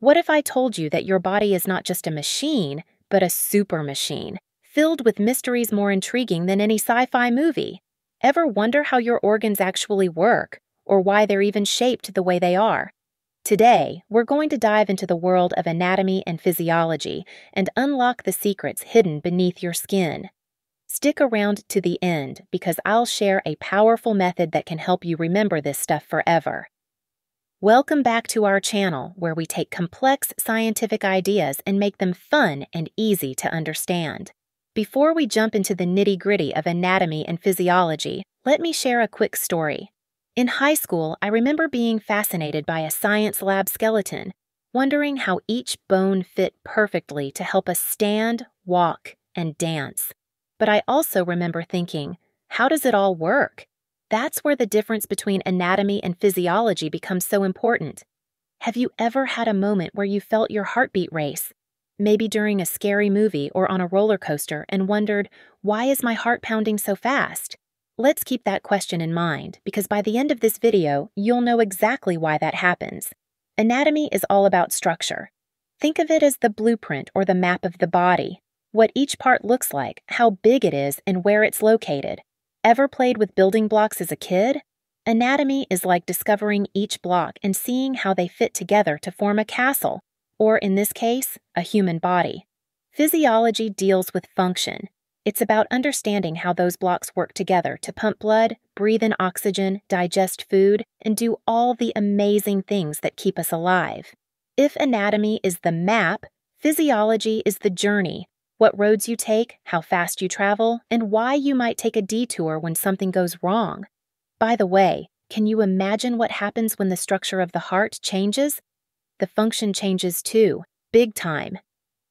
What if I told you that your body is not just a machine, but a super machine, filled with mysteries more intriguing than any sci-fi movie? Ever wonder how your organs actually work, or why they're even shaped the way they are? Today, we're going to dive into the world of anatomy and physiology and unlock the secrets hidden beneath your skin. Stick around to the end because I'll share a powerful method that can help you remember this stuff forever. Welcome back to our channel where we take complex scientific ideas and make them fun and easy to understand. Before we jump into the nitty-gritty of anatomy and physiology, let me share a quick story. In high school, I remember being fascinated by a science lab skeleton, wondering how each bone fit perfectly to help us stand, walk, and dance. But I also remember thinking, how does it all work? That's where the difference between anatomy and physiology becomes so important. Have you ever had a moment where you felt your heartbeat race? Maybe during a scary movie or on a roller coaster and wondered, why is my heart pounding so fast? Let's keep that question in mind because by the end of this video, you'll know exactly why that happens. Anatomy is all about structure. Think of it as the blueprint or the map of the body. What each part looks like, how big it is, and where it's located. Ever played with building blocks as a kid? Anatomy is like discovering each block and seeing how they fit together to form a castle, or in this case, a human body. Physiology deals with function. It's about understanding how those blocks work together to pump blood, breathe in oxygen, digest food, and do all the amazing things that keep us alive. If anatomy is the map, physiology is the journey. What roads you take, how fast you travel, and why you might take a detour when something goes wrong. By the way, can you imagine what happens when the structure of the heart changes? The function changes too, big time.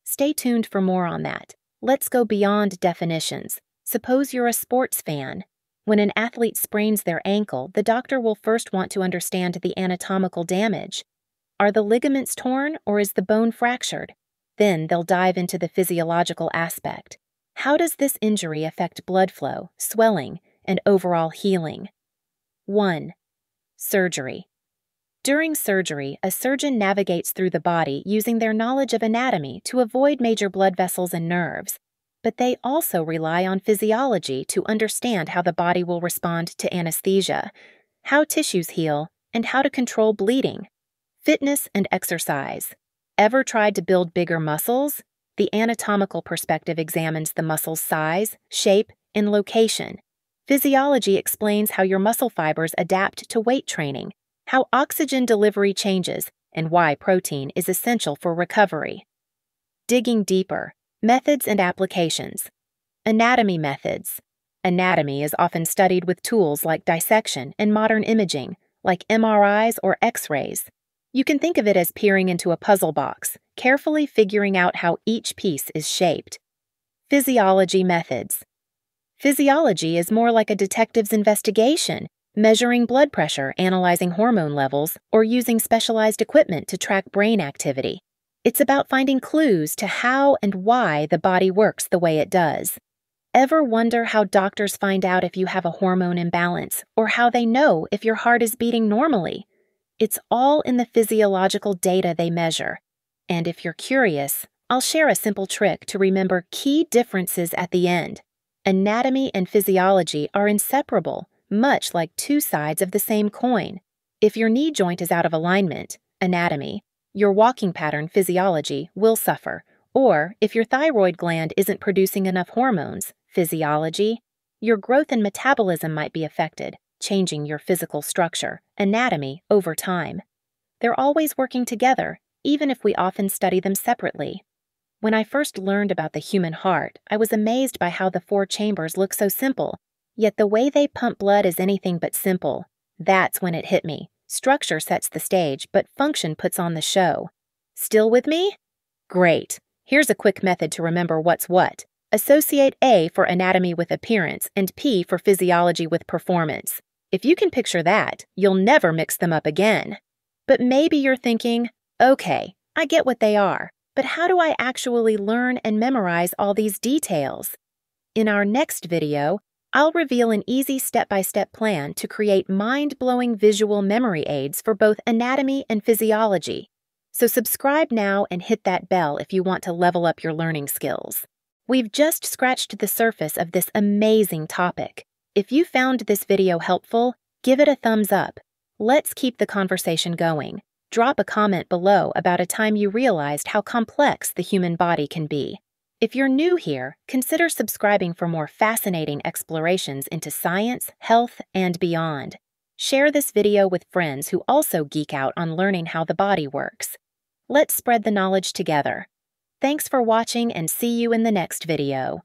Stay tuned for more on that. Let's go beyond definitions. Suppose you're a sports fan. When an athlete sprains their ankle, the doctor will first want to understand the anatomical damage. Are the ligaments torn or is the bone fractured? Then they'll dive into the physiological aspect. How does this injury affect blood flow, swelling, and overall healing? 1. Surgery. During surgery, a surgeon navigates through the body using their knowledge of anatomy to avoid major blood vessels and nerves, but they also rely on physiology to understand how the body will respond to anesthesia, how tissues heal, and how to control bleeding. Fitness and exercise. Ever tried to build bigger muscles? The anatomical perspective examines the muscle's size, shape, and location. Physiology explains how your muscle fibers adapt to weight training, how oxygen delivery changes, and why protein is essential for recovery. Digging deeper, methods and applications. Anatomy methods. Anatomy is often studied with tools like dissection and modern imaging, like MRIs or X-rays. You can think of it as peering into a puzzle box, carefully figuring out how each piece is shaped. Physiology methods. Physiology is more like a detective's investigation, measuring blood pressure, analyzing hormone levels, or using specialized equipment to track brain activity. It's about finding clues to how and why the body works the way it does. Ever wonder how doctors find out if you have a hormone imbalance, or how they know if your heart is beating normally? It's all in the physiological data they measure. And if you're curious, I'll share a simple trick to remember key differences at the end. Anatomy and physiology are inseparable, much like two sides of the same coin. If your knee joint is out of alignment, anatomy, your walking pattern, physiology, will suffer. Or if your thyroid gland isn't producing enough hormones, physiology, your growth and metabolism might be affected, changing your physical structure, anatomy, over time. They're always working together, even if we often study them separately. When I first learned about the human heart, I was amazed by how the four chambers look so simple, yet the way they pump blood is anything but simple. That's when it hit me. Structure sets the stage, but function puts on the show. Still with me? Great. Here's a quick method to remember what's what. Associate A for anatomy with appearance and P for physiology with performance. If you can picture that, you'll never mix them up again. But maybe you're thinking, okay, I get what they are, but how do I actually learn and memorize all these details? In our next video, I'll reveal an easy step-by-step plan to create mind-blowing visual memory aids for both anatomy and physiology. So subscribe now and hit that bell if you want to level up your learning skills. We've just scratched the surface of this amazing topic. If you found this video helpful, give it a thumbs up. Let's keep the conversation going. Drop a comment below about a time you realized how complex the human body can be. If you're new here, consider subscribing for more fascinating explorations into science, health, and beyond. Share this video with friends who also geek out on learning how the body works. Let's spread the knowledge together. Thanks for watching and see you in the next video.